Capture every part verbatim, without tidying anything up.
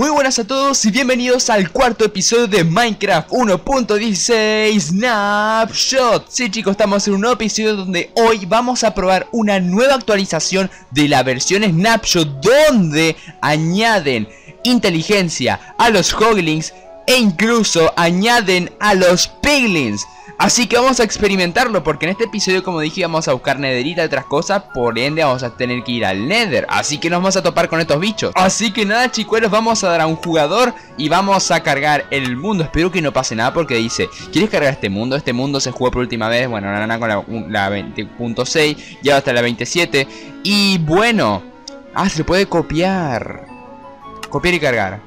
Muy buenas a todos y bienvenidos al cuarto episodio de Minecraft uno punto dieciséis Snapshot. Sí, chicos, estamos en un nuevo episodio donde hoy vamos a probar una nueva actualización de la versión Snapshot, donde añaden inteligencia a los Hoglins e incluso añaden a los Piglins. Así que vamos a experimentarlo, porque en este episodio, como dije, vamos a buscar netherita y otras cosas. Por ende vamos a tener que ir al Nether, así que nos vamos a topar con estos bichos. Así que nada, chicuelos, vamos a dar a un jugador y vamos a cargar el mundo. Espero que no pase nada porque dice: ¿quieres cargar este mundo? Este mundo se jugó por última vez. Bueno, nada, con la, la veinte punto seis, ya hasta la veintisiete. Y bueno, ah, se puede copiar. Copiar y cargar,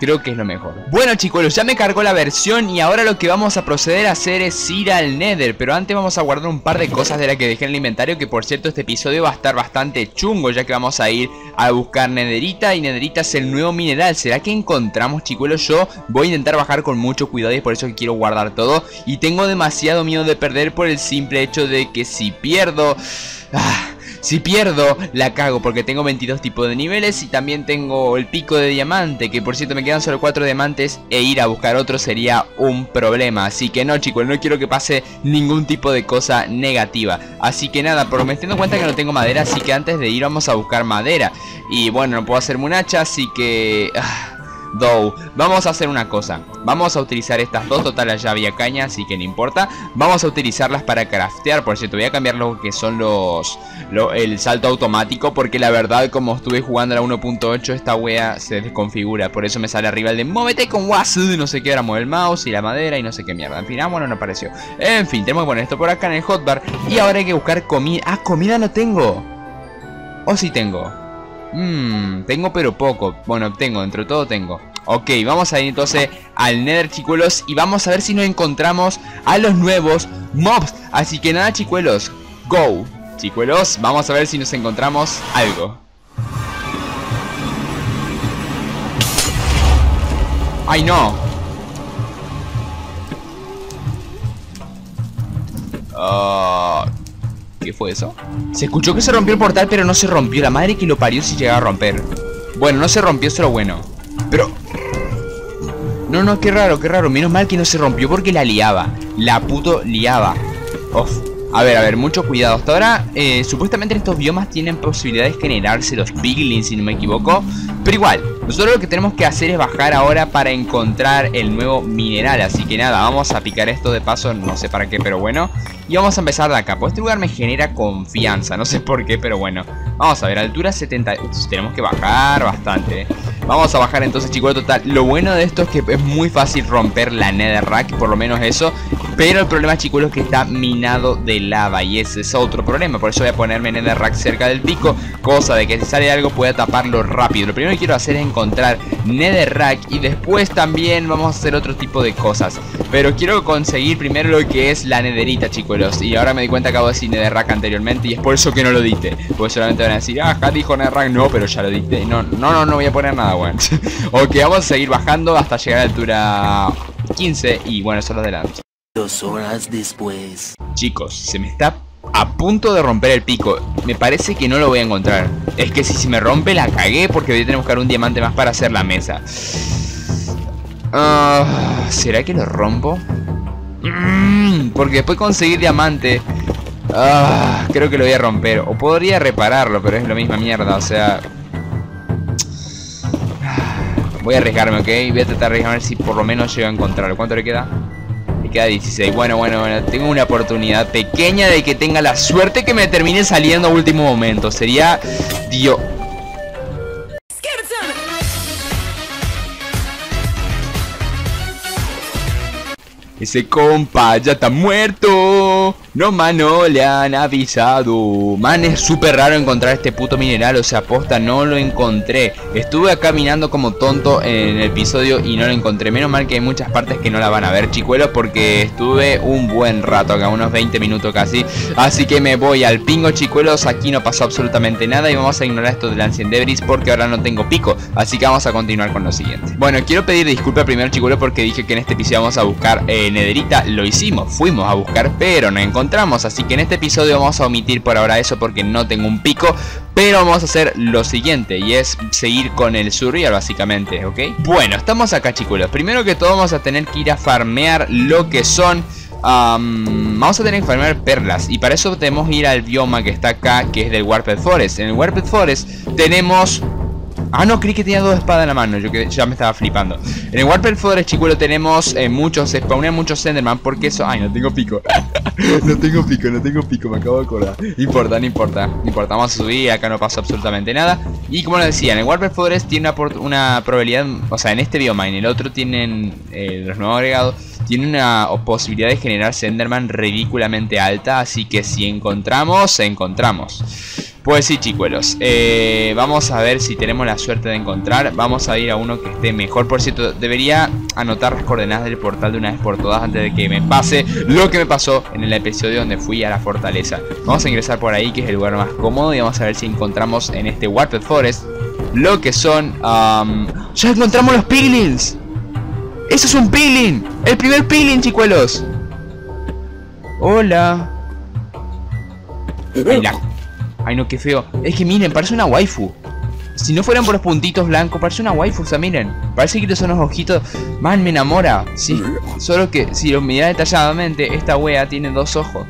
creo que es lo mejor. Bueno, chicos, ya me cargó la versión y ahora lo que vamos a proceder a hacer es ir al Nether. Pero antes vamos a guardar un par de cosas de las que dejé en el inventario, que por cierto este episodio va a estar bastante chungo, ya que vamos a ir a buscar netherita. Y netherita es el nuevo mineral. ¿Será que encontramos, chicos? Yo voy a intentar bajar con mucho cuidado y por eso quiero guardar todo. Y tengo demasiado miedo de perder por el simple hecho de que si pierdo... Ah, si pierdo, la cago, porque tengo veintidós tipos de niveles y también tengo el pico de diamante, que por cierto me quedan solo cuatro diamantes e ir a buscar otro sería un problema. Así que no, chicos, no quiero que pase ningún tipo de cosa negativa. Así que nada, pero me estoy dando cuenta que no tengo madera, así que antes de ir vamos a buscar madera. Y bueno, no puedo hacerme un hacha, así que... Ah, Dow, vamos a hacer una cosa. Vamos a utilizar estas dos, total allá había caña, así que no importa. Vamos a utilizarlas para craftear. Por cierto, voy a cambiar lo que son los lo, el salto automático, porque la verdad, como estuve jugando a la uno punto ocho, esta wea se desconfigura. Por eso me sale arriba el de móvete con wasu, no sé qué, ahora mueve el mouse y la madera y no sé qué mierda. En fin, ah, bueno, no apareció. En fin, tenemos que poner esto por acá en el hotbar. Y ahora hay que buscar comida. Ah, comida no tengo. O sí tengo. Mmm, tengo pero poco. Bueno, tengo, dentro de todo tengo. Ok, vamos a ir entonces al Nether, chicuelos, y vamos a ver si nos encontramos a los nuevos mobs. Así que nada, chicuelos, go. Chicuelos, vamos a ver si nos encontramos algo. ¡Ay, no! Ah... Uh... ¿Qué fue eso? Se escuchó que se rompió el portal, pero no se rompió. La madre que lo parió si llegaba a romper. Bueno, no se rompió, eso es lo bueno. Pero... No, no, qué raro, qué raro. Menos mal que no se rompió porque la liaba. La puto liaba. Uf. A ver, a ver, mucho cuidado. Hasta ahora, eh, supuestamente estos biomas tienen posibilidad de generarse los piglins, si no me equivoco. Pero igual, nosotros lo que tenemos que hacer es bajar ahora para encontrar el nuevo mineral. Así que nada, vamos a picar esto de paso, no sé para qué, pero bueno. Y vamos a empezar de acá, pues este lugar me genera confianza, no sé por qué, pero bueno. Vamos a ver, altura setenta... Uf, tenemos que bajar bastante. Vamos a bajar entonces, chicos, total. Lo bueno de esto es que es muy fácil romper la netherrack, por lo menos eso. Pero el problema, chicos, es que está minado de lava y ese es otro problema. Por eso voy a ponerme netherrack cerca del pico, cosa de que si sale algo pueda taparlo rápido. Lo primero que quiero hacer es encontrar netherrack y después también vamos a hacer otro tipo de cosas. Pero quiero conseguir primero lo que es la netherita, chicos. Y ahora me di cuenta que acabo de decir netherrack anteriormente y es por eso que no lo diste. Pues solamente van a decir, ah, dijo netherrack, no, pero ya lo diste. No, no, no, no voy a poner nada, bueno. Ok, vamos a seguir bajando hasta llegar a la altura quince y bueno, eso lo adelanto. Dos horas después. Chicos, se me está a punto de romper el pico. Me parece que no lo voy a encontrar. Es que si se me rompe la cagué, porque voy a tener que buscar un diamante más para hacer la mesa. uh, ¿Será que lo rompo? Mm, porque después conseguir diamante. uh, Creo que lo voy a romper. O podría repararlo, pero es la misma mierda. O sea... Voy a arriesgarme, ¿ok? Voy a tratar de arriesgarme a ver si por lo menos llego a encontrarlo. ¿Cuánto le queda? Queda dieciséis, bueno, bueno, bueno, tengo una oportunidad pequeña de que tenga la suerte que me termine saliendo a último momento. Sería... Dios. Ese compa ya está muerto. No, mano, le han avisado. Man, es súper raro encontrar este puto mineral. O sea, posta, no lo encontré. Estuve caminando como tonto en el episodio y no lo encontré. Menos mal que hay muchas partes que no la van a ver, chicuelos, porque estuve un buen rato acá, unos veinte minutos casi. Así que me voy al pingo, chicuelos. Aquí no pasó absolutamente nada y vamos a ignorar esto del Ancient Debris porque ahora no tengo pico. Así que vamos a continuar con lo siguiente. Bueno, quiero pedir disculpas primero, chicuelos, porque dije que en este episodio vamos a buscar eh, netherita. Lo hicimos, fuimos a buscar, pero no encontré. encontramos. Así que en este episodio vamos a omitir por ahora eso porque no tengo un pico, pero vamos a hacer lo siguiente, y es seguir con el surreal básicamente, ¿ok? Bueno, estamos acá, chicos. Primero que todo vamos a tener que ir a farmear lo que son... Um, vamos a tener que farmear perlas, y para eso tenemos que ir al bioma que está acá, que es del Warped Forest. En el Warped Forest tenemos... Ah, no, creí que tenía dos espadas en la mano, yo que ya me estaba flipando. En el Warped Forest, chicos, tenemos eh, muchos, se spawnean muchos Enderman, porque eso... Ay, no tengo pico. No tengo pico, no tengo pico, me acabo de acordar. Importa, no importa, no importa, vamos a subir, acá no pasa absolutamente nada. Y como les decía, en el Warped Forest tiene una, por... una probabilidad, o sea, en este bioma, en el otro tienen eh, los nuevos agregados, tiene una posibilidad de generarse Enderman ridículamente alta, así que si encontramos, encontramos. Pues sí, chicuelos, eh, vamos a ver si tenemos la suerte de encontrar. Vamos a ir a uno que esté mejor. Por cierto, debería anotar las coordenadas del portal de una vez por todas antes de que me pase lo que me pasó en el episodio donde fui a la fortaleza. Vamos a ingresar por ahí, que es el lugar más cómodo, y vamos a ver si encontramos en este Warped Forest lo que son... Um... ¡Ya encontramos los piglins! ¡Eso es un piglin! ¡El primer piglin, chicuelos! ¡Hola! Ay, la... Ay, no, qué feo. Es que miren, parece una waifu. Si no fueran por los puntitos blancos, parece una waifu, o sea, miren. Parece que son los ojitos. Man, me enamora. Sí, solo que si lo miras detalladamente, esta wea tiene dos ojos.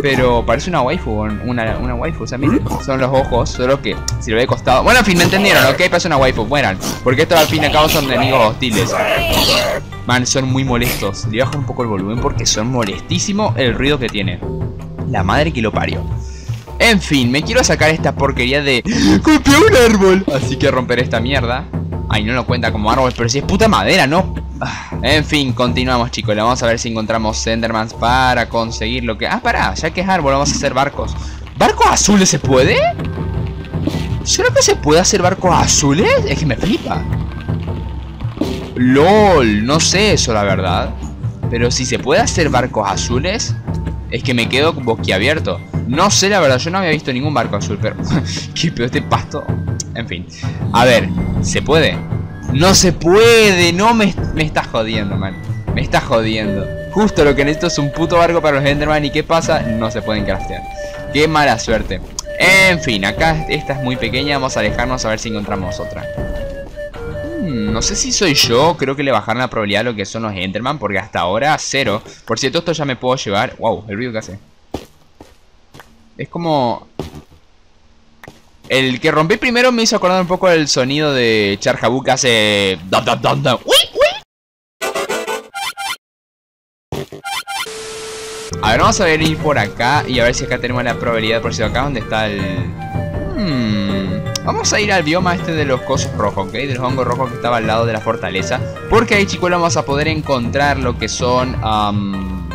Pero parece una waifu, una, una waifu, o sea, miren, son los ojos, solo que si lo ve costado. Bueno, en fin, me entendieron, ¿ok? Parece una waifu, mueran. Porque estos al fin y al cabo son enemigos hostiles. Man, son muy molestos. Le bajo un poco el volumen porque son molestísimos el ruido que tiene. La madre que lo parió. En fin, me quiero sacar esta porquería de... ¡Golpeé un árbol! Así que romperé esta mierda. Ay, no lo cuenta como árbol, pero si es puta madera, ¿no? En fin, continuamos, chicos. Vamos a ver si encontramos Endermans para conseguir lo que... Ah, pará, ya que es árbol, vamos a hacer barcos. ¿Barcos azules se puede? ¿Será que se puede hacer barcos azules? Es que me flipa. LOL, no sé eso, la verdad. Pero si se puede hacer barcos azules... Es que me quedo boquiabierto. No sé, la verdad, yo no había visto ningún barco azul, pero... ¿Qué pedo este pasto? En fin. A ver, ¿se puede? ¡No se puede! No, me, me estás jodiendo, man. Me estás jodiendo. Justo lo que necesito es un puto barco para los Enderman. ¿Y qué pasa? No se pueden craftear. ¡Qué mala suerte! En fin, acá esta es muy pequeña. Vamos a alejarnos a ver si encontramos otra. No sé si soy yo, creo que le bajaron la probabilidad a lo que son los Enderman, porque hasta ahora cero. Por cierto, esto ya me puedo llevar. Wow, el ruido que hace. Es como... El que rompí primero me hizo acordar un poco el sonido de Charjabú que hace... ¡Dum, dum, dum, dum! ¡Uy, uy! A ver, vamos a ver ir por acá y a ver si acá tenemos la probabilidad. Por si acá donde está el... Hmm... Vamos a ir al bioma este de los cosos rojos, ¿ok? De los hongos rojos que estaba al lado de la fortaleza. Porque ahí, chicos, vamos a poder encontrar lo que son um,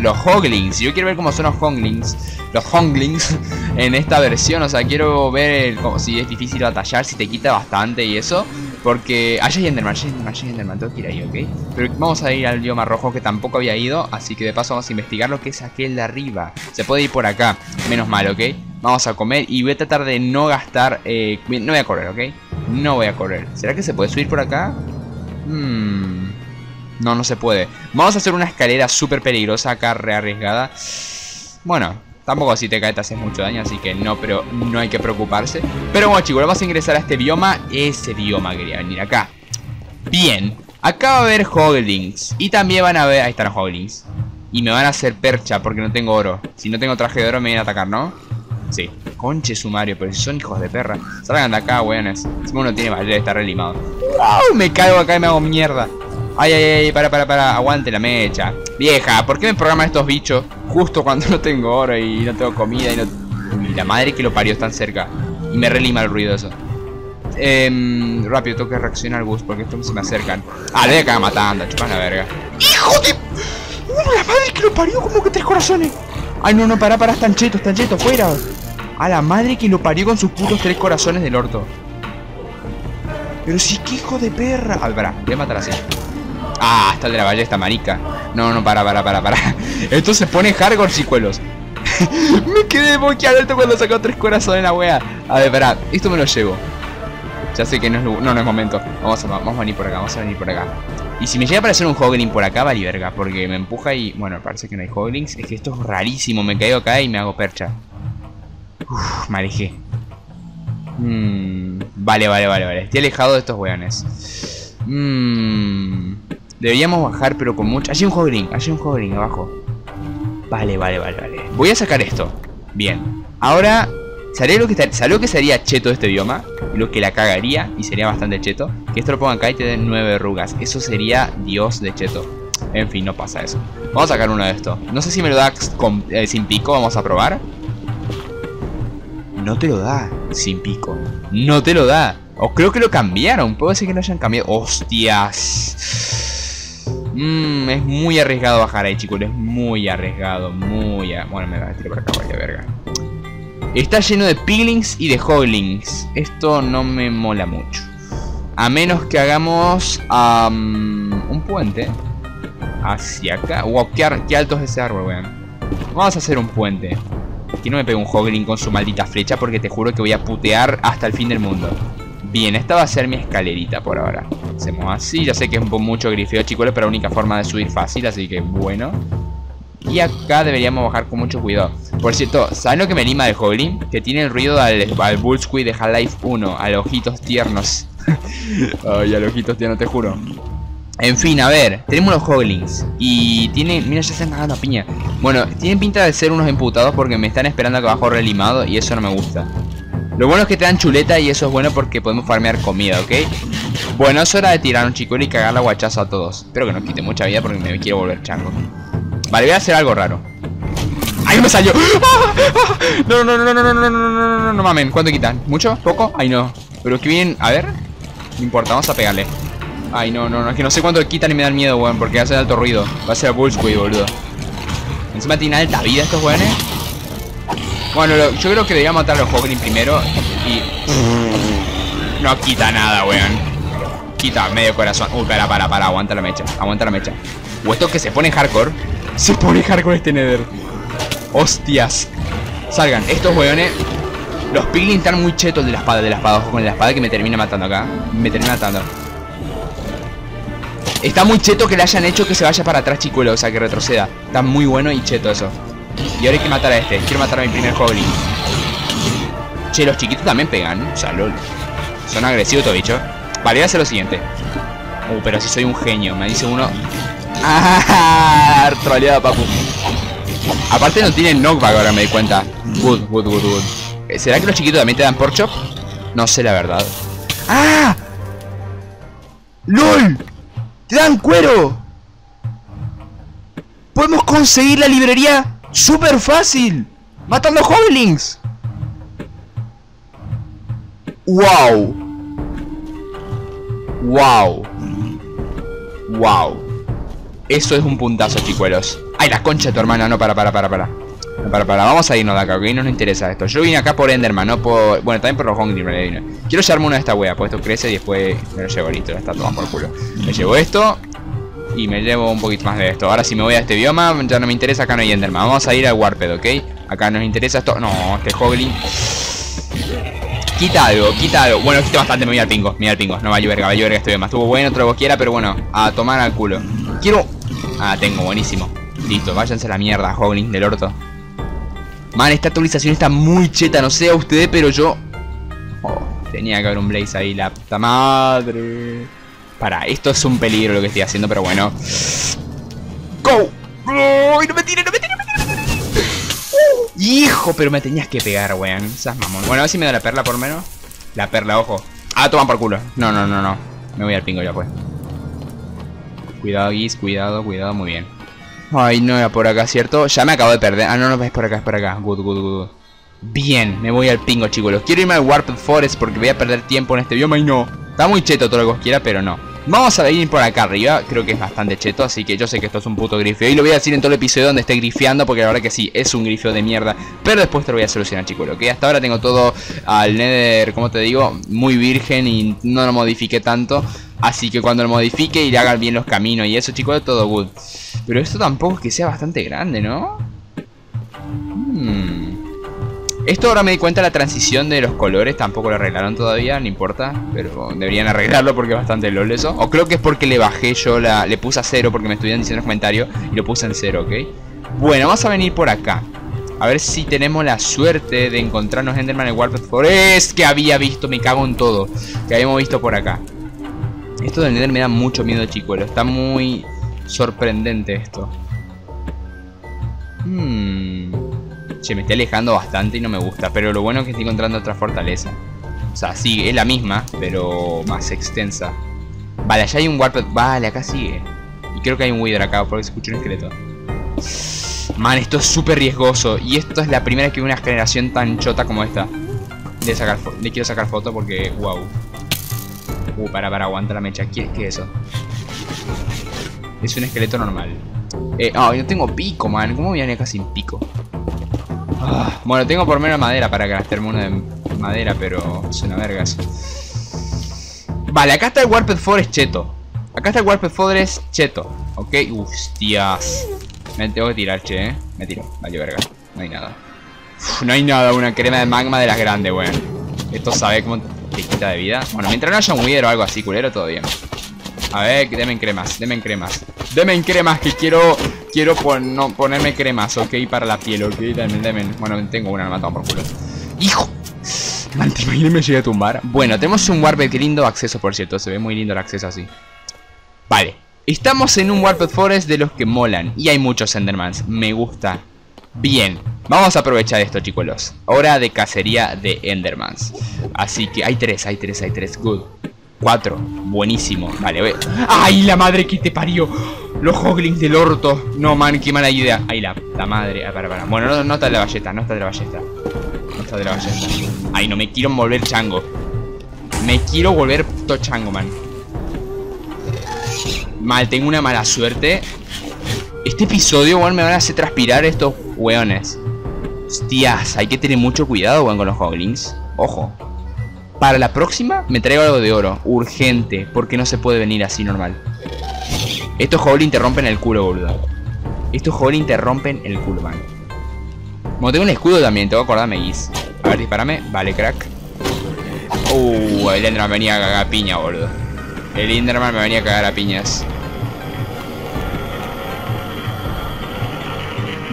los Hoglins. Yo quiero ver cómo son los Hoglins. Los Hoglins en esta versión. O sea, quiero ver como si es difícil batallar, si te quita bastante y eso. Porque... Allá hay Enderman, allá hay Enderman, allá hay Enderman. Tengo que ir ahí, ¿ok? Pero vamos a ir al bioma rojo que tampoco había ido. Así que de paso vamos a investigar lo que es aquel de arriba. Se puede ir por acá. Menos mal, ¿ok? Vamos a comer y voy a tratar de no gastar... Eh, no voy a correr, ¿ok? No voy a correr. ¿Será que se puede subir por acá? Hmm. No, no se puede. Vamos a hacer una escalera súper peligrosa acá, re arriesgada. Bueno, tampoco si te caes te haces mucho daño, así que no, pero no hay que preocuparse. Pero bueno, chicos, vamos a ingresar a este bioma. Ese bioma quería venir acá. Bien. Acá va a haber Hoglins. Y también van a ver... Ahí están los Hoglins. Y me van a hacer percha porque no tengo oro. Si no tengo traje de oro me vienen a atacar, ¿no? Sí, conche sumario, pero si son hijos de perra. Salgan de acá, weones. Uno tiene valor de estar relimado. ¡Wow! Me caigo acá y me hago mierda. Ay, ay, ay, para, para, para. Aguante la mecha. Vieja, ¿por qué me programan estos bichos justo cuando no tengo oro y no tengo comida y no... Y la madre que lo parió tan cerca. Y me relima el ruido eso. Eh, rápido, tengo que reaccionar al bus porque estos se me acercan. Ah, le voy a cagar matando, chupas la verga. ¡Hijo de... ¡Uy, la madre que lo parió! Como que tres corazones. Ay, no, no, pará, pará, están chetos, están chetos, fuera. A la madre que lo parió con sus putos tres corazones del orto. Pero si, qué hijo de perra. Ah, pará, voy a matar así. Ah, está el de la ballesta, marica. No, no, pará, pará, pará, pará. Esto se pone hardcore, chicuelos. Me quedé boquiabierto cuando sacó tres corazones la wea. A ver, pará, esto me lo llevo. Ya sé que no es... No, no es momento. Vamos a, vamos a venir por acá, vamos a venir por acá. Y si me llega a aparecer un Hoglin por acá, vale verga, porque me empuja y... Bueno, parece que no hay Hoglins. Es que esto es rarísimo. Me caigo acá y me hago percha. Uff, me alejé. Mm, vale, vale, vale, vale. Estoy alejado de estos weones. Mmm... Deberíamos bajar, pero con mucho... Allí hay un Hoglin, allí hay un Hoglin abajo. Vale, vale, vale, vale. Voy a sacar esto. Bien. Ahora... Salió lo que salió lo que sería cheto de este bioma, lo que la cagaría y sería bastante cheto, que esto lo pongan acá y te den nueve verrugas. Eso sería dios de cheto. En fin, no pasa eso. Vamos a sacar uno de estos. No sé si me lo da con, eh, sin pico, vamos a probar. No te lo da sin pico. No te lo da. O creo que lo cambiaron, puede ser que lo hayan cambiado. ¡Hostias! Mm, es muy arriesgado bajar ahí, chicos. Es muy arriesgado, muy... A... Bueno, me la tiro por acá, vaya verga. Está lleno de piglins y de hoglins. Esto no me mola mucho. A menos que hagamos um, un puente hacia acá. Wow, qué, qué alto es ese árbol, weón. Vamos a hacer un puente. Aquí no me pega un hoglin con su maldita flecha, porque te juro que voy a putear hasta el fin del mundo. Bien, esta va a ser mi escalerita por ahora. Hacemos así. Ya sé que es un poco mucho grifeo, chicos, pero la única forma de subir fácil, así que bueno. Y acá deberíamos bajar con mucho cuidado. Por cierto, ¿saben lo que me anima del Hoglin? Que tiene el ruido al, al Bullsquid de Half-Life uno. A los ojitos tiernos. Ay, a los ojitos tiernos, te juro. En fin, a ver. Tenemos los Hoglins. Y tienen... Mira, ya están cagando a piña. Bueno, tienen pinta de ser unos emputados, porque me están esperando a que bajo relimado. Y eso no me gusta. Lo bueno es que te dan chuleta y eso es bueno porque podemos farmear comida, ¿ok? Bueno, es hora de tirar un chico y cagar la guachazo a todos. Espero que nos quite mucha vida porque me quiero volver chango. Vale, voy a hacer algo raro. ¡Ay, me salió! ¡Ah! ¡Ah! No, no, no, no, no, no, no, no, no, no, no mamen. ¿Cuánto quitan? ¿Mucho? ¿Poco? Ay, no. Pero que bien. A ver. No importa, vamos a pegarle. Ay, no, no, no. Es que no sé cuánto quitan y me dan miedo, weón. Porque hacen alto ruido. Va a ser Bullsquid, boludo. Encima tienen alta vida estos weones. Bueno, lo, yo creo que debería matar a los Hoglin primero. Y... No quita nada, weón. Quita medio corazón. Uy, para, para, para. Aguanta la mecha. Aguanta la mecha. O esto que se pone hardcore. Se pone hardcore este nether. Hostias. Salgan, estos weones. Los piglins están muy chetos de la espada, de la espada. Ojo con la espada que me termina matando acá. Me termina matando. Está muy cheto que le hayan hecho que se vaya para atrás, chicuelo. O sea, que retroceda. Está muy bueno y cheto eso. Y ahora hay que matar a este. Quiero matar a mi primer hoglin. Che, los chiquitos también pegan. O sea, lol. Son agresivos todo bicho. Vale, voy a hacer lo siguiente. Uh, pero si soy un genio. Me dice uno... Ah, troleado, papu. Aparte no tienen knockback ahora, me di cuenta. Good, good, good, good. ¿Será que los chiquitos también te dan pork chop? No sé la verdad. ¡Ah! ¡Lol! ¡Te dan cuero! ¡Podemos conseguir la librería súper fácil! ¡Matando hoglins! ¡Wow! ¡Wow! ¡Wow! Eso es un puntazo, chicuelos. Ay, la concha de tu hermana. No, para, para, para, para. Para, para. Vamos a irnos de acá, ¿ok? No nos interesa esto. Yo vine acá por Enderman, no por... Bueno, también por los Hoglin, ¿vale? Quiero llevarme una de esta wea, pues esto crece y después me lo llevo listo. Ya está, toma por culo. Me llevo esto y me llevo un poquito más de esto. Ahora si me voy a este bioma, ya no me interesa. Acá no hay Enderman. Vamos a ir al Warped, ¿ok? Acá nos interesa esto. No, este Hoglin... Quita algo, quita algo. Bueno, quita bastante, me voy al pingo. Mira al pingo. No, vaya verga, vaya verga este bioma. Estuvo bueno, otro quiera, pero bueno, a tomar al culo. Quiero... Ah, tengo, buenísimo. Listo, váyanse a la mierda, Hoglin del orto. Man, esta actualización está muy cheta. No sé a ustedes, pero yo... Oh, tenía que haber un Blaze ahí, la puta madre. Para, esto es un peligro lo que estoy haciendo, pero bueno. ¡Go! ¡Oh! ¡No me tires, no me tires, no me tires! Uh, ¡Hijo! Pero me tenías que pegar, weón. Esas mamón. Bueno, a ver si me da la perla por menos. La perla, ojo. Ah, toma por culo. No, no, no, no. Me voy al pingo ya, pues. Cuidado, Guis, cuidado, cuidado, muy bien. Ay, no era por acá, ¿cierto? Ya me acabo de perder. Ah, no, no, es por acá, es por acá. Good, good, good. Bien, me voy al pingo, chicos. Quiero irme al Warped Forest porque voy a perder tiempo en este bioma y no. Está muy cheto todo lo que quiera, pero no. Vamos a ir por acá arriba. Creo que es bastante cheto, así que yo sé que esto es un puto grifeo. Y lo voy a decir en todo el episodio donde esté grifeando, porque la verdad que sí, es un grifeo de mierda. Pero después te lo voy a solucionar, chicos. ¿Ok? Hasta ahora tengo todo al nether, como te digo, muy virgen y no lo modifiqué tanto. Así que cuando lo modifique y le hagan bien los caminos y eso, chicos, todo good. Pero esto tampoco es que sea bastante grande, ¿no? Hmm. Esto ahora me di cuenta, la transición de los colores tampoco lo arreglaron todavía, no importa, pero deberían arreglarlo porque es bastante lol eso. O creo que es porque le bajé yo la... le puse a cero porque me estuvieron diciendo en los comentarios y lo puse en cero, ¿ok? Bueno, vamos a venir por acá. A ver si tenemos la suerte de encontrarnos Enderman en Warped Forest, que había visto, me cago en todo, que habíamos visto por acá. Esto del Nether me da mucho miedo, chicuelo, está muy sorprendente esto. Hmm... Che, me estoy alejando bastante y no me gusta, pero lo bueno es que estoy encontrando otra fortaleza. O sea, sí, es la misma, pero más extensa. Vale, allá hay un Warped... Vale, acá sigue. Y creo que hay un Wither acá, porque se escucha un esqueleto. Man, esto es súper riesgoso. Y esto es la primera vez que veo una generación tan chota como esta. Le, sacar Le quiero sacar foto porque... wow. Uh, para, para, aguanta la mecha. ¿Qué, qué es eso? Es un esqueleto normal. Eh, oh, yo tengo pico, man. ¿Cómo voy a venir acá sin pico? Ah, bueno, tengo por menos madera para gastarme uno de madera, pero es una verga eso. Vale, acá está el Warped Forest cheto. Acá está el Warped Forest cheto. Ok, hostias. Me tengo que tirar, che, eh. Me tiro, vale, verga. No hay nada. Uf, no hay nada, una crema de magma de las grandes, weón. Esto sabe cómo te quita de vida. Bueno, mientras no haya un wither o algo así, culero, todo bien. A ver, denme cremas, denme cremas. Denme cremas, que quiero... Quiero pon, no, ponerme cremas, ok, para la piel, ok, denme, denme. Bueno, tengo una, me mataron por culo. ¡Hijo! Man, te imaginé, me llegué a tumbar. Bueno, tenemos un Warped, lindo acceso, por cierto. Se ve muy lindo el acceso así. Vale. Estamos en un Warped Forest de los que molan. Y hay muchos Endermans. Me gusta. Bien. Vamos a aprovechar esto, chicuelos. Hora de cacería de Endermans. Así que hay tres, hay tres, hay tres. Good. Cuatro. Buenísimo. Vale, ve. ¡Ay, la madre que te parió! Los Hoglins del orto. No, man, qué mala idea. ¡Ay, la, la madre! Ah, para, para. Bueno, no, no está de la ballesta, no está de la ballesta. No está de la ballesta. Ay, no, me quiero volver chango. Me quiero volver puto chango, man. Mal, tengo una mala suerte. Este episodio, weón, me van a hacer transpirar estos weones. Hostias, hay que tener mucho cuidado, weón, con los Hoglins. Ojo. Para la próxima me traigo algo de oro. Urgente, porque no se puede venir así normal. Estos Hoglins te rompen el culo, boludo. Estos Hoglins te rompen el culo, man. Bueno, tengo un escudo también, tengo que acordarme, Guis. A ver, disparame. Vale, crack. Uh, el Enderman venía a cagar a piña, boludo. El Enderman me venía a cagar a piñas.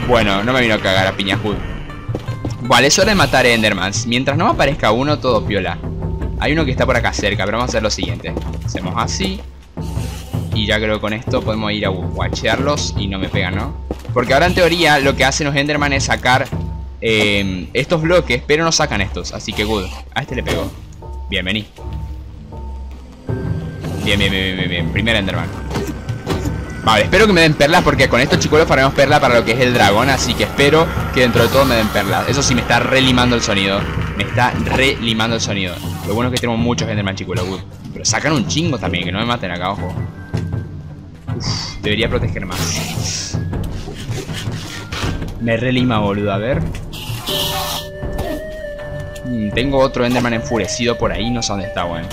Bueno, no me vino a cagar a piñas, Hood. Vale, es hora de matar Endermans. Mientras no aparezca uno, todo piola. Hay uno que está por acá cerca, pero vamos a hacer lo siguiente. Hacemos así. Y ya creo que con esto podemos ir a guachearlos y no me pegan, ¿no? Porque ahora en teoría lo que hacen los Enderman es sacar eh, estos bloques, pero no sacan estos. Así que good. A este le pegó. Bien, vení. Bien, bien, bien, bien, bien. Primer Enderman. Vale, espero que me den perlas porque con estos chicuelos faremos perla para lo que es el dragón. Así que espero que dentro de todo me den perlas. Eso sí, me está relimando el sonido. Me está relimando el sonido. Lo bueno es que tenemos muchos Enderman, chicuelos. Pero sacan un chingo también, que no me maten acá, ojo. Uf, debería proteger más. Me relima, boludo, a ver. Mm, tengo otro Enderman enfurecido por ahí, no sé dónde está, bueno.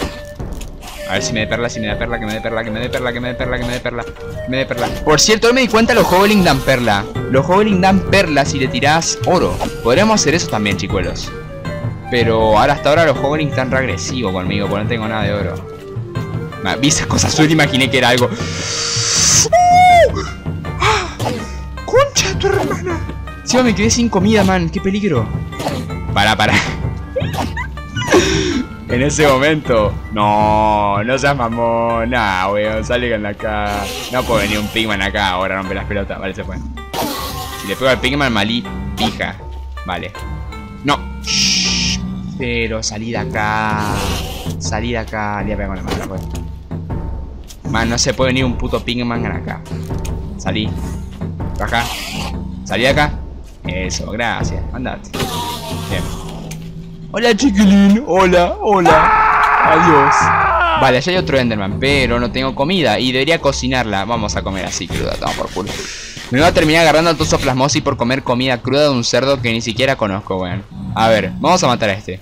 A ver si me dé perla, si me da perla, que me dé perla, que me dé perla, que me dé perla, que me dé perla, que me dé perla. Por cierto, hoy me di cuenta, los Hoglins dan perla. Los Hoglins dan perla si le tirás oro. Podríamos hacer eso también, chicuelos. Pero ahora hasta ahora los Hoglins están regresivos conmigo, porque no tengo nada de oro. Me vi esas cosas azules, imaginé que era algo. ¡Concha tu hermana! Si sí, me quedé sin comida, man, qué peligro. Para, para. En ese momento. No, no seas mamón. Nah, weón, salgan acá. No puede venir un Pigman acá ahora, rompe las pelotas. Vale, se fue. Si le pego al Pigman, malí, pija. Vale. No. Shh, pero salí de acá. Salí de acá. Le voy a pegar con la mano, pues. Man, no se puede venir un puto Pigman acá. Salí. Baja. Salí de acá. Eso, gracias. Andate. Bien. Hola, chiquilín. Hola, hola. Adiós. Vale, allá hay otro Enderman, pero no tengo comida y debería cocinarla. Vamos a comer así, cruda. Toma por culo. Me voy a terminar agarrando a tosoplasmosis por comer comida cruda de un cerdo que ni siquiera conozco, weón. A ver, vamos a matar a este.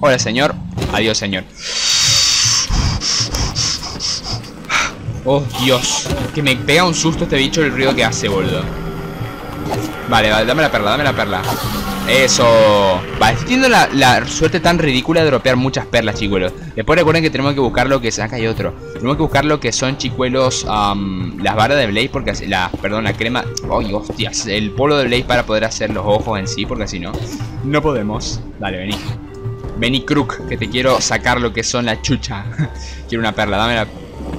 Hola, señor. Adiós, señor. Oh, Dios. Que me pega un susto este bicho, el ruido que hace, boludo. Vale, vale, dame la perla, dame la perla. Eso. Vale, estoy teniendo la, la suerte tan ridícula de dropear muchas perlas, chicuelos. Después recuerden que tenemos que buscar lo que... Acá hay otro. Tenemos que buscar lo que son, chicuelos, um, las varas de Blaze, porque... La, perdón, la crema... ¡Ay, hostias! El polvo de Blaze para poder hacer los ojos en sí, porque si no... No podemos. Dale, vení. Vení, Crook, que te quiero sacar lo que son la chucha. Quiero una perla, dame la...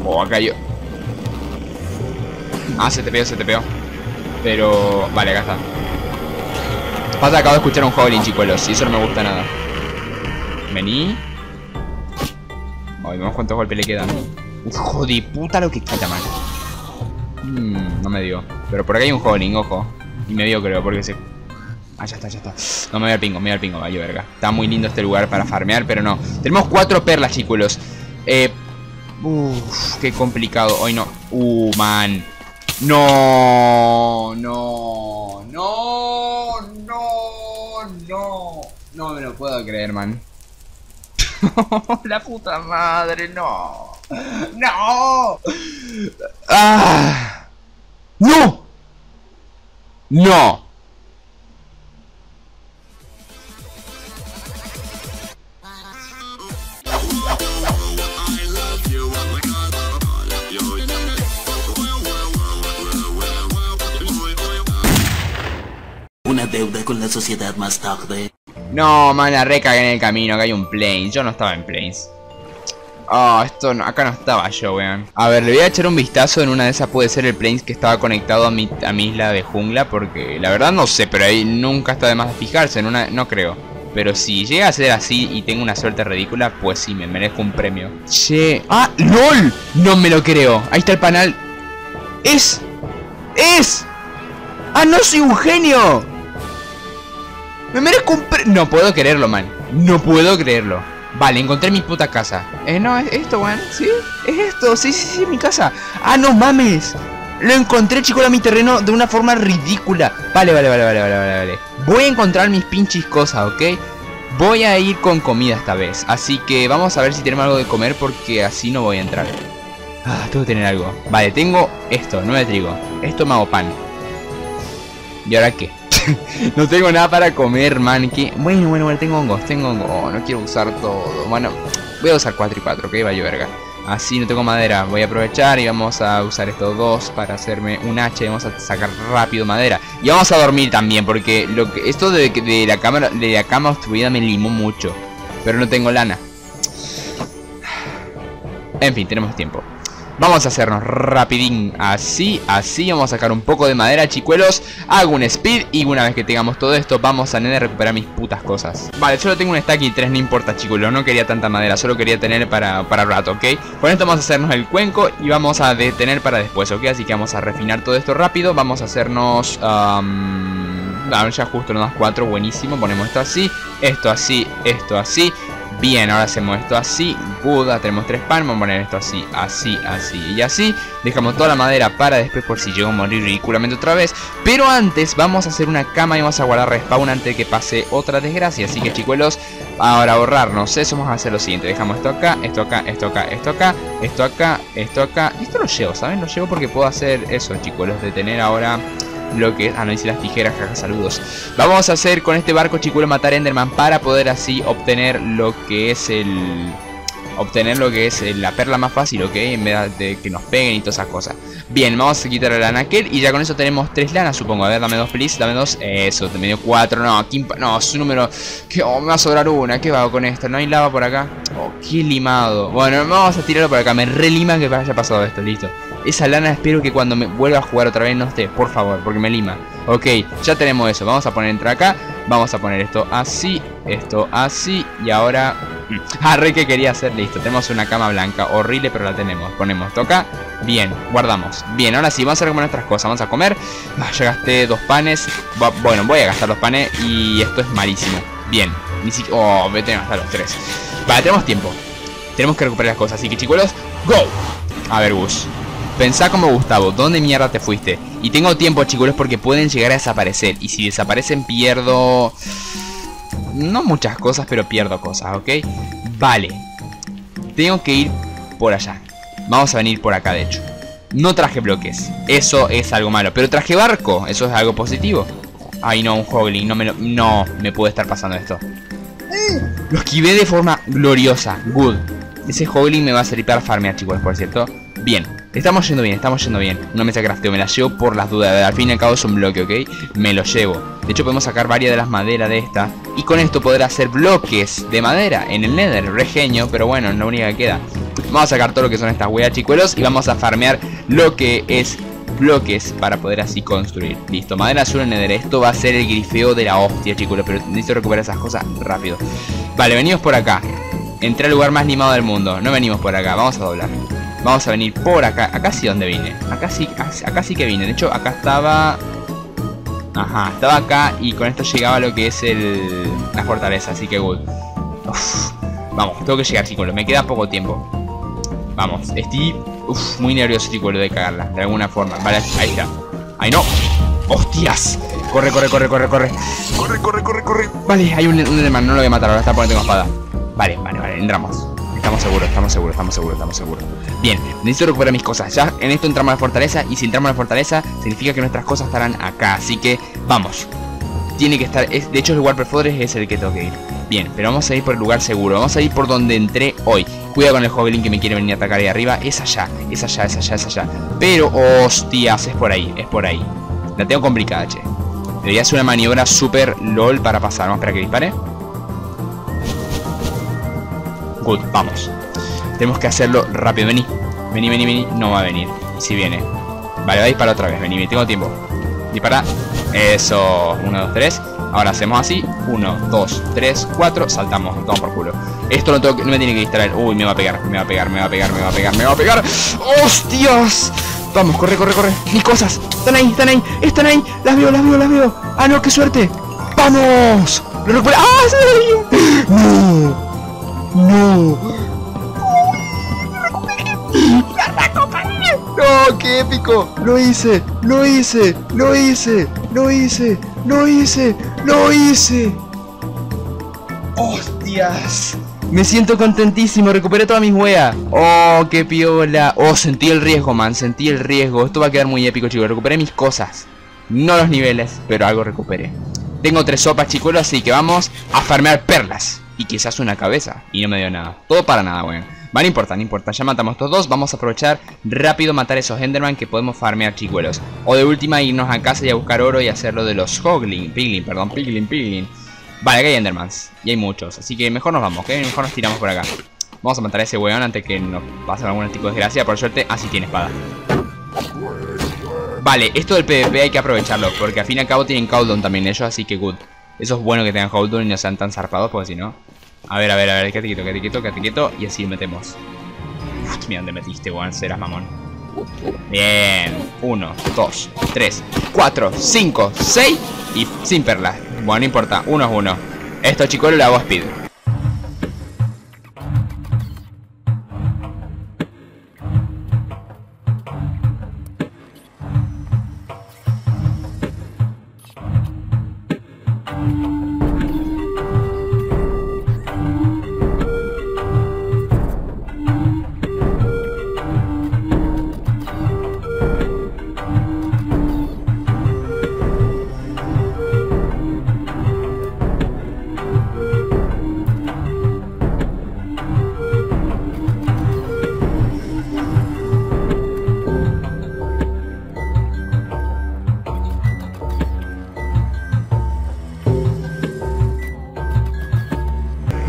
Oh, acá yo... Ah, se te pegó, se te pegó. Pero... Vale, acá está. Pasa, acabo de escuchar a un Hoglin, chicuelos, y eso no me gusta nada. Vení. Ay, vemos cuántos golpes le quedan. Uf, joder, puta lo que quita, man. Mm, no me dio. Pero por acá hay un Hoglin, ojo. Y me dio, creo, porque se... Ah, ya está, ya está. No, me voy al pingo, me voy al pingo, vaya verga. Está muy lindo este lugar para farmear, pero no. Tenemos cuatro perlas, chicuelos. Eh... Uff, qué complicado. Hoy no. Uh, man. No, no, no, no, no, no me lo puedo creer, man. La puta madre, no, no, ah, no, no. Deuda con la sociedad más tarde. No, man, la recagué en el camino. Acá hay un plane. Yo no estaba en planes. Oh, esto no, acá no estaba yo, weón. A ver, le voy a echar un vistazo. En una de esas puede ser el plane que estaba conectado a mi, a mi isla de jungla. Porque la verdad no sé, pero ahí nunca está de más fijarse. En una, no creo. Pero si llega a ser así y tengo una suerte ridícula, pues sí, me merezco un premio. Che. ¡Ah! ¡LOL! No me lo creo. Ahí está el panal. ¡Es! ¡Es! ¡Ah, no soy un genio! Me merezco un pre... No puedo creerlo, man. No puedo creerlo. Vale, encontré mi puta casa. Eh, no, es esto, man. ¿Sí? Es esto. Sí, sí, sí, mi casa. Ah, no mames. Lo encontré, chicos, a mi terreno de una forma ridícula. Vale, vale, vale, vale, vale, vale, vale. Voy a encontrar mis pinches cosas, ¿ok? Voy a ir con comida esta vez. Así que vamos a ver si tenemos algo de comer, porque así no voy a entrar. Ah, tengo que tener algo. Vale, tengo esto, nueve de trigo. Esto me hago pan. ¿Y ahora qué? No tengo nada para comer, man. ¿Qué? Bueno, bueno, bueno, tengo hongos, tengo hongos. Oh, no quiero usar todo. Bueno, voy a usar cuatro y cuatro, que vaya verga. Así no tengo madera. Voy a aprovechar y vamos a usar estos dos para hacerme un hacha. Y vamos a sacar rápido madera. Y vamos a dormir también, porque lo que, esto de, de la cámara, de la cama obstruida me limó mucho. Pero no tengo lana. En fin, tenemos tiempo. Vamos a hacernos rapidín, así, así, vamos a sacar un poco de madera, chicuelos. Hago un speed y una vez que tengamos todo esto, vamos a Nether a recuperar mis putas cosas. Vale, solo tengo un stack y tres, no importa, chicuelos, no quería tanta madera, solo quería tener para, para rato, ¿ok? Con esto vamos a hacernos el cuenco y vamos a detener para después, ¿ok? Así que vamos a refinar todo esto rápido, vamos a hacernos... Um, ya justo nos das cuatro, buenísimo, ponemos esto así, esto así, esto así... Bien, ahora hacemos esto así, Buda, tenemos tres pan, vamos a poner esto así, así, así y así. Dejamos toda la madera para después por si llego a morir ridículamente otra vez. Pero antes vamos a hacer una cama y vamos a guardar respawn antes de que pase otra desgracia. Así que, chicuelos, ahora ahorrarnos eso, vamos a hacer lo siguiente. Dejamos esto acá, esto acá, esto acá, esto acá, esto acá, esto acá. Esto lo llevo, ¿saben? Lo llevo porque puedo hacer eso, chicuelos, de tener ahora... Lo que es, ah, no hice las tijeras, caja, saludos. Vamos a hacer con este barco, chicuelo, matar a Enderman para poder así obtener lo que es el... Obtener lo que es la perla más fácil, ¿ok? En vez de que nos peguen y todas esas cosas. Bien, vamos a quitar la lana a aquel y ya con eso tenemos tres lanas, supongo. A ver, dame dos, please, dame dos. Eso, te me dio cuatro, no, quimpa, no, su número... Que, oh, me va a sobrar una, ¿qué hago con esto? ¿No hay lava por acá? Oh, qué limado. Bueno, vamos a tirarlo por acá, me relima que haya pasado esto, listo. Esa lana espero que cuando me vuelva a jugar otra vez no esté, por favor, porque me lima. Ok, ya tenemos eso, vamos a poner entre acá. Vamos a poner esto así, esto así y ahora... Ah, re que quería hacer, listo, tenemos una cama blanca, horrible, pero la tenemos. Ponemos, toca, bien, guardamos. Bien, ahora sí, vamos a comer nuestras cosas, vamos a comer. Ah, ya gasté dos panes, bueno, voy a gastar los panes y esto es malísimo. Bien, ni siquiera... Oh, voy a tener hasta los tres. Vale, tenemos tiempo, tenemos que recuperar las cosas, así que chicuelos, go. A ver, Gus, pensá como Gustavo, ¿dónde mierda te fuiste? Y tengo tiempo, chicuelos, porque pueden llegar a desaparecer. Y si desaparecen pierdo... No muchas cosas, pero pierdo cosas, ¿ok? Vale. Tengo que ir por allá. Vamos a venir por acá, de hecho. No traje bloques. Eso es algo malo. Pero traje barco. Eso es algo positivo. Ay no, un Hoglin, no me lo... No, me puede estar pasando esto. Lo esquivé de forma gloriosa. Good. Ese Hoglin me va a servir para farmear, chicos, por cierto. Bien, estamos yendo bien, estamos yendo bien. Una mesa de crafteo, me la llevo por las dudas. Al fin y al cabo es un bloque, ¿ok? Me lo llevo. De hecho podemos sacar varias de las maderas de esta, y con esto poder hacer bloques de madera en el Nether. Regenio, pero bueno, es la única que queda. Vamos a sacar todo lo que son estas weas, chicuelos, y vamos a farmear lo que es bloques para poder así construir. Listo, madera azul en Nether. Esto va a ser el grifeo de la hostia, chicuelos, pero necesito recuperar esas cosas rápido. Vale, venimos por acá. Entré al lugar más animado del mundo. No venimos por acá, vamos a doblar. Vamos a venir por acá. Acá sí donde vine. Acá sí, acá sí que vine. De hecho, acá estaba... Ajá, estaba acá y con esto llegaba lo que es el... la fortaleza, así que good. Uf. Vamos, tengo que llegar, chicos. Me queda poco tiempo. Vamos, estoy... Uf, muy nervioso, chicos, de cagarla. De alguna forma. Vale, ahí está. ¡Ay, no! ¡Hostias! Corre, corre, corre, corre, corre. Corre, corre, corre, corre. Vale, hay un Enderman. No lo voy a matar ahora. Está poniendo espada. Vale, vale, vale. Entramos. Estamos seguros, estamos seguros, estamos seguros, estamos seguros. Bien, necesito recuperar mis cosas. Ya en esto entramos a la fortaleza, y si entramos a la fortaleza significa que nuestras cosas estarán acá. Así que vamos. Tiene que estar, es, de hecho el Warped Forest es el que tengo que ir. Bien, pero vamos a ir por el lugar seguro. Vamos a ir por donde entré hoy. Cuidado con el Hoglin que me quiere venir a atacar ahí arriba. Es allá, es allá, es allá, es allá. Pero, hostias, es por ahí, es por ahí. La tengo complicada, che. Debería hacer una maniobra super lol para pasar. Vamos a esperar que dispare. Good, vamos. Tenemos que hacerlo rápido. Vení, vení, vení, vení. No va a venir. Si viene. Vale, va a disparar otra vez. Vení, vení. Tengo tiempo. Dispara. Eso. Uno, dos, tres. Ahora hacemos así. Uno, dos, tres, cuatro. Saltamos. Vamos por culo. Esto no, tengo que... no me tiene que distraer. Uy, me va a pegar. Me va a pegar, me va a pegar, me va a pegar, me va a pegar. ¡Hostias! Vamos, corre, corre, corre. Mis cosas. Están ahí, están ahí. Están ahí. Las veo, las veo, las veo. Ah, no, qué suerte. ¡Vamos! Lo recupero. ¡Ah, sí! ¡No! No. No, qué épico. Lo hice, lo hice, lo hice, lo hice, lo hice, lo hice. Hostias. Me siento contentísimo, recuperé todas mis weas. Oh, qué piola. Oh, sentí el riesgo, man, sentí el riesgo. Esto va a quedar muy épico, chicos. Recuperé mis cosas. No los niveles, pero algo recuperé. Tengo tres sopas, chicos, así que vamos a farmear perlas. Y quizás una cabeza. Y no me dio nada. Todo para nada, weón. Vale, no importa, no importa. Ya matamos todos. Vamos a aprovechar rápido matar esos Enderman que podemos farmear, chicuelos. O de última irnos a casa y a buscar oro y hacer lo de los Hoglin. Piglin, perdón. Piglin, Piglin. Vale, acá hay Endermans. Y hay muchos. Así que mejor nos vamos, ¿ok? Mejor nos tiramos por acá. Vamos a matar a ese weón antes que nos pase algún tipo de desgracia. Por suerte, así tiene espada. Vale, esto del PvP hay que aprovecharlo. Porque al fin y al cabo tienen cooldown también ellos. Así que good. Eso es bueno que tengan cooldown y no sean tan zarpados, porque si no... A ver, a ver, a ver, quédate quieto, quédate quieto, quédate quieto. Y así metemos. Uf, mira dónde metiste, weón, serás mamón. Bien. Uno, dos, tres, cuatro, cinco, seis. Y sin perlas. Bueno, no importa, uno es uno. Esto, chicos, lo hago a speed.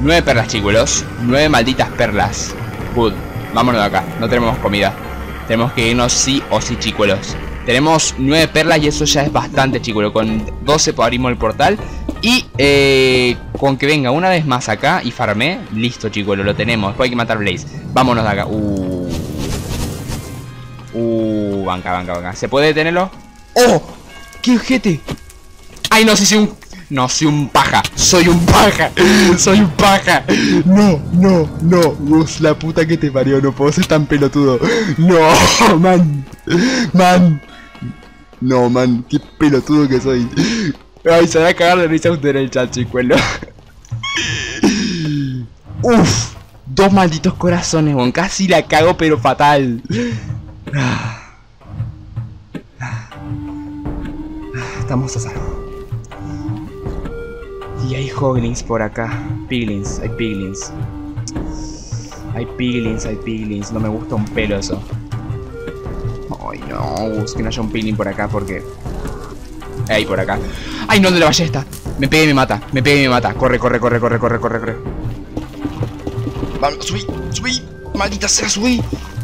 nueve perlas, chicuelos. nueve malditas perlas. Good. Vámonos de acá. No tenemos comida. Tenemos que irnos sí o sí, chicuelos. Tenemos nueve perlas y eso ya es bastante, chicuelo. Con doce abrimos el portal. Y eh, con que venga una vez más acá y farme. Listo, chicuelo. Lo tenemos. Después hay que matar a Blaze. Vámonos de acá. Uh. Uh. Banca, banca, banca. ¿Se puede detenerlo? ¡Oh! ¡Qué ojete! ¡Ay, no sé si un... No, soy un paja, soy un paja, soy un paja. No, no, no. Uf, la puta que te parió, no puedo ser tan pelotudo. No, man. Man. No, man, qué pelotudo que soy. Ay, se va a cagar de risa usted en el chat, chicuelo. Uf, dos malditos corazones, bon. Casi la cago, pero fatal. Estamos a salvo. Y hay hoglins por acá. Piglins, hay piglins. Hay piglins, hay piglins. No me gusta un pelo eso. Ay, no. Es que no haya un piglin por acá porque... Ay, por acá. Ay, no, de la ballesta. Me pega y me mata. Me pega y me mata. Corre, corre, corre, corre, corre, corre, corre. Vamos, subí, subí. Maldita sea, subí.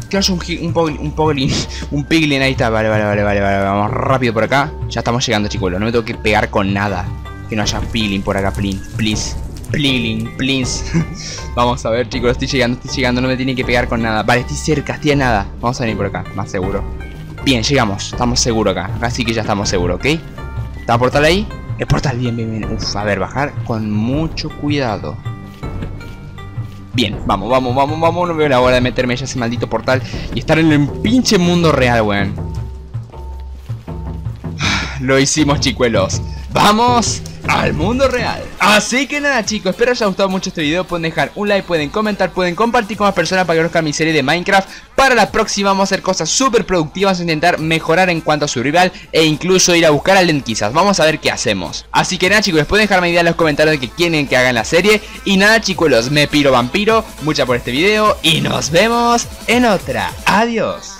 Que haya un, un, un poglin. Un piglin. Ahí está. Vale, vale, vale, vale, vale. Vamos rápido por acá. Ya estamos llegando, chicos. No me tengo que pegar con nada. Que no haya piglin por acá, please. Please. Piglin, please. Vamos a ver, chicos. Estoy llegando, estoy llegando. No me tiene que pegar con nada. Vale, estoy cerca, estoy a nada. Vamos a venir por acá, más seguro. Bien, llegamos. Estamos seguros acá. Así que ya estamos seguros, ¿ok? ¿Está el portal ahí? El portal, bien, bien, bien. Uf, a ver, bajar con mucho cuidado. Bien, vamos, vamos, vamos, vamos. No veo la hora de meterme ya ese maldito portal y estar en el pinche mundo real, weón. Lo hicimos, chicuelos. ¡Vamos al mundo real! Así que nada, chicos, espero que os haya gustado mucho este video. Pueden dejar un like, pueden comentar, pueden compartir con más personas para que conozcan mi serie de Minecraft. Para la próxima vamos a hacer cosas súper productivas, intentar mejorar en cuanto a su rival e incluso ir a buscar a Lent quizás. Vamos a ver qué hacemos. Así que nada, chicos, pueden dejarme idea en los comentarios de que quieren que hagan la serie. Y nada, chicos, los me piro vampiro. Muchas por este video y nos vemos en otra. Adiós.